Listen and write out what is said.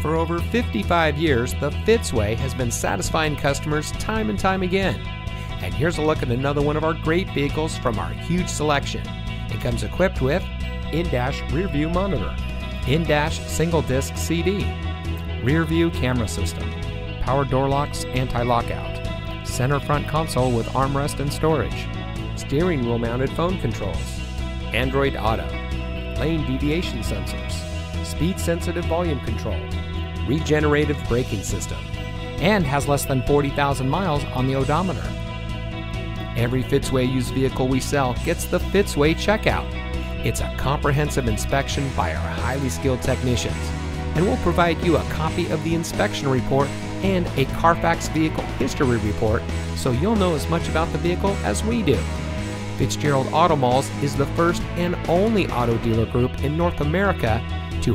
For over 55 years, the Fitz way has been satisfying customers time and time again. And here's a look at another one of our great vehicles from our huge selection. It comes equipped with in-dash rear view monitor, in-dash single disc CD, rear view camera system, power door locks, anti-lockout, center front console with armrest and storage, steering wheel mounted phone controls, Android Auto, lane deviation sensors, speed sensitive volume control, regenerative braking system, and has less than 40,000 miles on the odometer. Every Fitzway used vehicle we sell gets the Fitzway checkout. It's a comprehensive inspection by our highly skilled technicians, and we'll provide you a copy of the inspection report and a Carfax vehicle history report so you'll know as much about the vehicle as we do. Fitzgerald Auto Malls is the first and only auto dealer group in North America to